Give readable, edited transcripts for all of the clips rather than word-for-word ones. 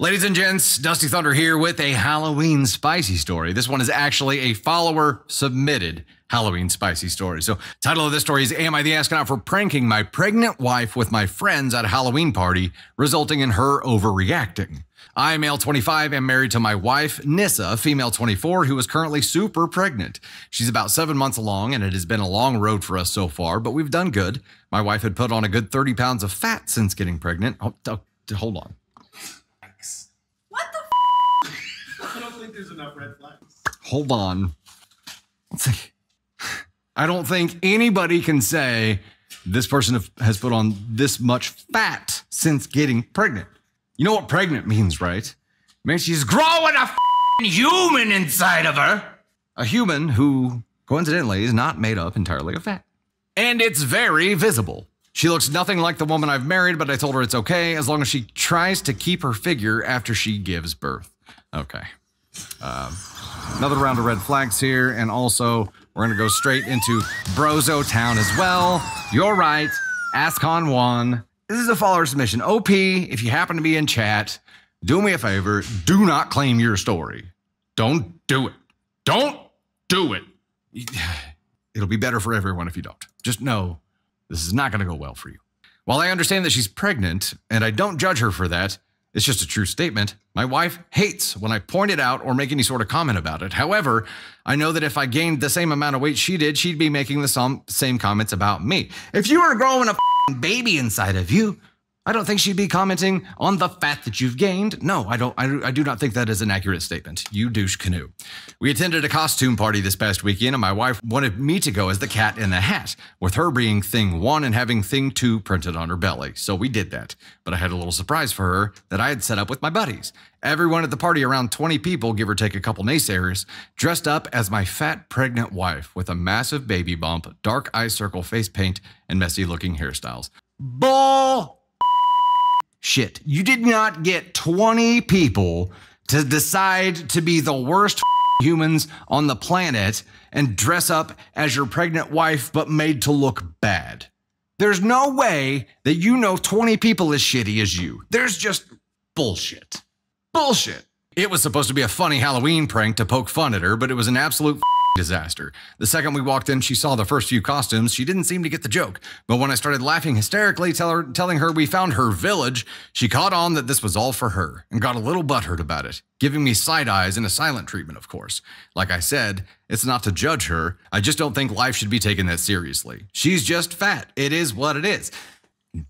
Ladies and gents, Dusty Thunder here with a Halloween spicy story. This one is actually a follower-submitted Halloween spicy story. So title of this story is, Am I the Astronaut for Pranking My Pregnant Wife with My Friends at a Halloween Party, Resulting in Her Overreacting? I, male 25, am married to my wife, Nissa, female 24, who is currently super pregnant. She's about 7 months along, and it has been a long road for us so far, but we've done good. My wife had put on a good 30 pounds of fat since getting pregnant. Oh hold on. I don't think there's enough red flags. Hold on. I don't think anybody can say this person has put on this much fat since getting pregnant. You know what pregnant means, right? It means she's growing a human inside of her. A human who, coincidentally, is not made up entirely of fat. And it's very visible. She looks nothing like the woman I've married, but I told her it's okay as long as she tries to keep her figure after she gives birth. Okay. Another round of red flags here, and also we're going to go straight into Brozo Town as well. You're right, Ascon One. This is a follower submission. OP, if you happen to be in chat, do me a favor, do not claim your story. Don't do it. Don't do it. It'll be better for everyone if you don't. Just know this is not going to go well for you. While I understand that she's pregnant, and I don't judge her for that, it's just a true statement. My wife hates when I point it out or make any sort of comment about it. However, I know that if I gained the same amount of weight she did, she'd be making the same comments about me. If you were growing a baby inside of you, I don't think she'd be commenting on the fat that you've gained. No, I do not think that is an accurate statement. You douche canoe. We attended a costume party this past weekend, and my wife wanted me to go as the Cat in the Hat, with her being thing one and having thing two printed on her belly. So we did that. But I had a little surprise for her that I had set up with my buddies. Everyone at the party, around 20 people, give or take a couple naysayers, dressed up as my fat pregnant wife with a massive baby bump, dark eye circle, face paint, and messy looking hairstyles. Bull! Shit, you did not get 20 people to decide to be the worst humans on the planet and dress up as your pregnant wife, but made to look bad. There's no way that you know 20 people as shitty as you. There's just bullshit. Bullshit. It was supposed to be a funny Halloween prank to poke fun at her, but it was an absolute disaster. The second we walked in, she saw the first few costumes. She didn't seem to get the joke, but when I started laughing hysterically, telling her we found her village, she caught on that this was all for her and got a little butthurt about it, giving me side eyes and a silent treatment, of course. Like I said, it's not to judge her. I just don't think life should be taken that seriously. She's just fat. It is what it is.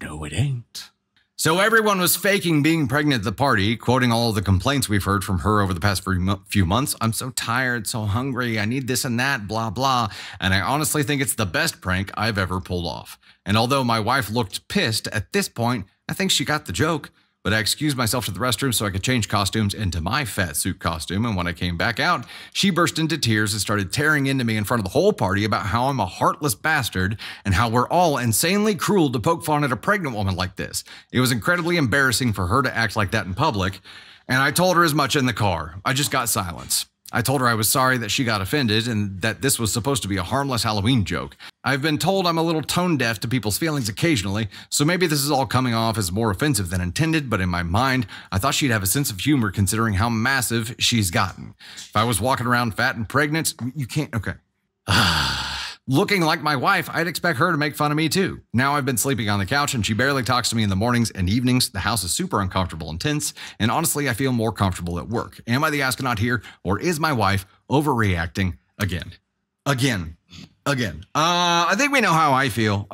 No, it ain't. So everyone was faking being pregnant at the party, quoting all the complaints we've heard from her over the past few months. I'm so tired, so hungry, I need this and that, blah, blah. And I honestly think it's the best prank I've ever pulled off. And although my wife looked pissed at this point, I think she got the joke. But I excused myself to the restroom so I could change costumes into my fat suit costume. And when I came back out, she burst into tears and started tearing into me in front of the whole party about how I'm a heartless bastard and how we're all insanely cruel to poke fun at a pregnant woman like this. It was incredibly embarrassing for her to act like that in public. And I told her as much in the car. I just got silence. I told her I was sorry that she got offended and that this was supposed to be a harmless Halloween joke. I've been told I'm a little tone deaf to people's feelings occasionally, so maybe this is all coming off as more offensive than intended, but in my mind, I thought she'd have a sense of humor considering how massive she's gotten. If I was walking around fat and pregnant, you can't, okay. Looking like my wife, I'd expect her to make fun of me too. Now I've been sleeping on the couch and she barely talks to me in the mornings and evenings. The house is super uncomfortable and tense, and honestly, I feel more comfortable at work. Am I the astronaut here, or is my wife overreacting again? Again. I think we know how I feel.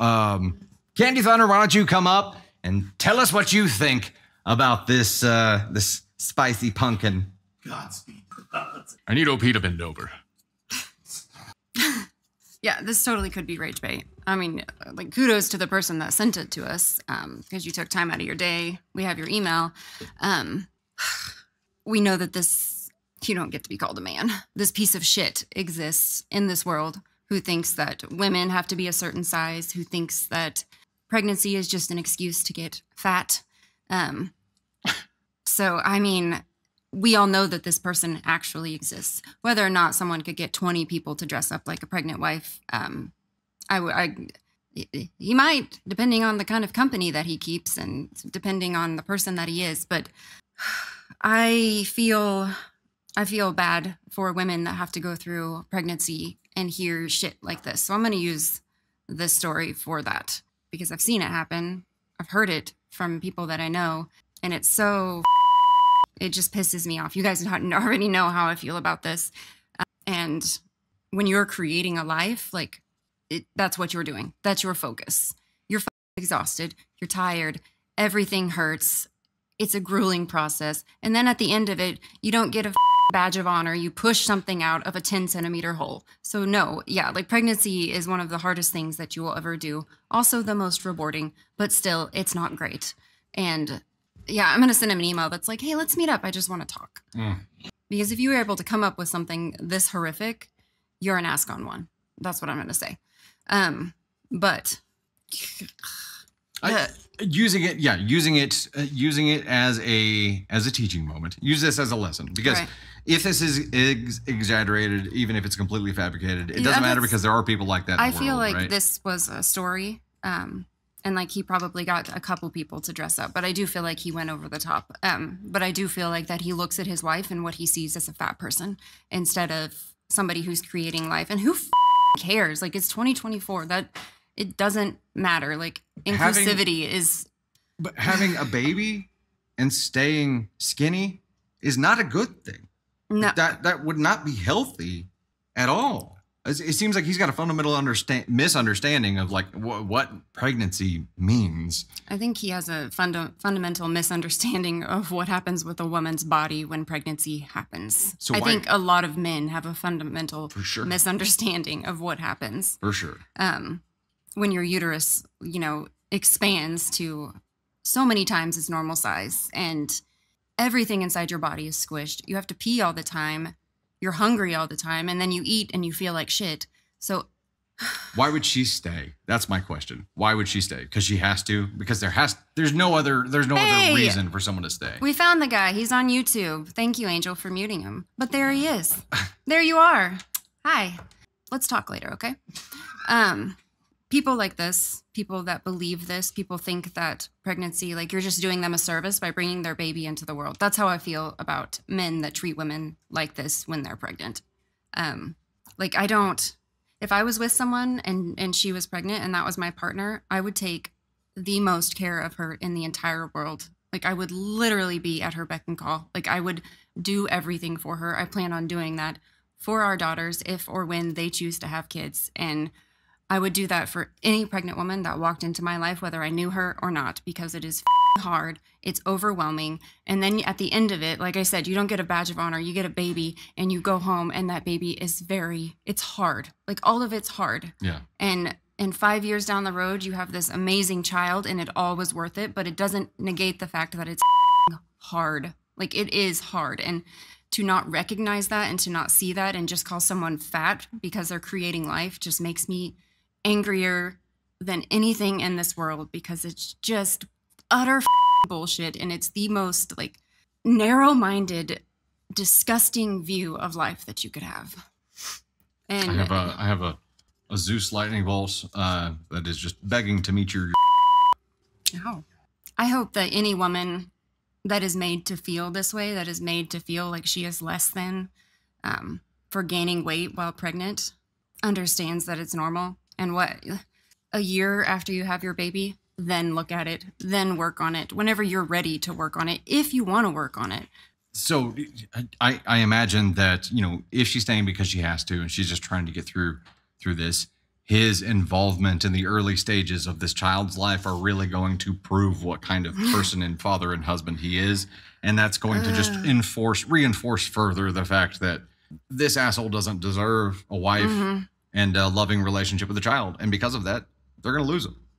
Candy Thunder, why don't you come up and tell us what you think about this, this spicy pumpkin? Godspeed. I need OP to bend over. Yeah, this totally could be rage bait. I mean, like, kudos to the person that sent it to us because you took time out of your day. We have your email. We know that this, you don't get to be called a man. This piece of shit exists in this world who thinks that women have to be a certain size, who thinks that pregnancy is just an excuse to get fat. So, I mean, we all know that this person actually exists. Whether or not someone could get 20 people to dress up like a pregnant wife, he might, depending on the kind of company that he keeps and depending on the person that he is. But I feel bad for women that have to go through pregnancy and hear shit like this. So I'm going to use this story for that because I've seen it happen. I've heard it from people that I know, and it's so, it just pisses me off. You guys already know how I feel about this. And when you're creating a life, like, that's what you're doing. That's your focus. You're exhausted. You're tired. Everything hurts. It's a grueling process. And then at the end of it, you don't get a badge of honor. You push something out of a 10-centimeter hole. So no, yeah, like pregnancy is one of the hardest things that you will ever do. Also the most rewarding, but still it's not great. And yeah, I'm going to send him an email that's like, hey, let's meet up. I just want to talk. Mm. Because if you were able to come up with something this horrific, you're an Ascon One. That's what I'm going to say. But... Using it as a teaching moment. Use this as a lesson, because right. If this is exaggerated, even if it's completely fabricated, it doesn't matter, because there are people like that. I feel like this was a story, and like he probably got a couple people to dress up, but I do feel like he went over the top. But I do feel like that he looks at his wife and what he sees as a fat person instead of somebody who's creating life, and who cares? Like, it's 2024. That. It doesn't matter. Like, inclusivity is... But having a baby and staying skinny is not a good thing. No. That would not be healthy at all. It seems like he's got a fundamental misunderstanding of, like, what pregnancy means. I think he has a fundamental misunderstanding of what happens with a woman's body when pregnancy happens. So I think a lot of men have a fundamental misunderstanding of what happens. For sure. When your uterus, you know, expands to so many times its normal size and everything inside your body is squished. You have to pee all the time. You're hungry all the time. And then you eat and you feel like shit. So why would she stay? That's my question. Why would she stay? Because she has to, because there's no other reason for someone to stay. We found the guy. He's on YouTube. Thank you, Angel, for muting him. But there he is. There you are. Hi. Let's talk later. Okay. People like this, people that believe this, people think that pregnancy, like, you're just doing them a service by bringing their baby into the world. That's how I feel about men that treat women like this when they're pregnant. Like, I don't, if I was with someone and she was pregnant and that was my partner, I would take the most care of her in the entire world. Like, I would literally be at her beck and call. Like, I would do everything for her. I plan on doing that for our daughters if or when they choose to have kids, and I would do that for any pregnant woman that walked into my life, whether I knew her or not, because it is hard. It's overwhelming. And then at the end of it, like I said, you don't get a badge of honor. You get a baby and you go home, and that baby is it's hard. Like, all of it's hard. Yeah. And 5 years down the road, you have this amazing child, and it all was worth it, but it doesn't negate the fact that it's hard. Like, it is hard. And to not recognize that and to not see that and just call someone fat because they're creating life just makes me angrier than anything in this world, because it's just utter bullshit, and it's the most, like, narrow-minded, disgusting view of life that you could have. And I have a Zeus lightning bolt that is just begging to meet your. Oh. I hope that any woman that is made to feel this way, that is made to feel like she is less than for gaining weight while pregnant, understands that it's normal. And what, a year after you have your baby, then look at it, then work on it, whenever you're ready to work on it, if you want to work on it. So I imagine that, you know, if she's staying because she has to and she's just trying to get through this, his involvement in the early stages of this child's life are really going to prove what kind of person and father and husband he is. And that's going to just reinforce further the fact that this asshole doesn't deserve a wife. Mm-hmm. And a loving relationship with a child. And because of that, they're going to lose them.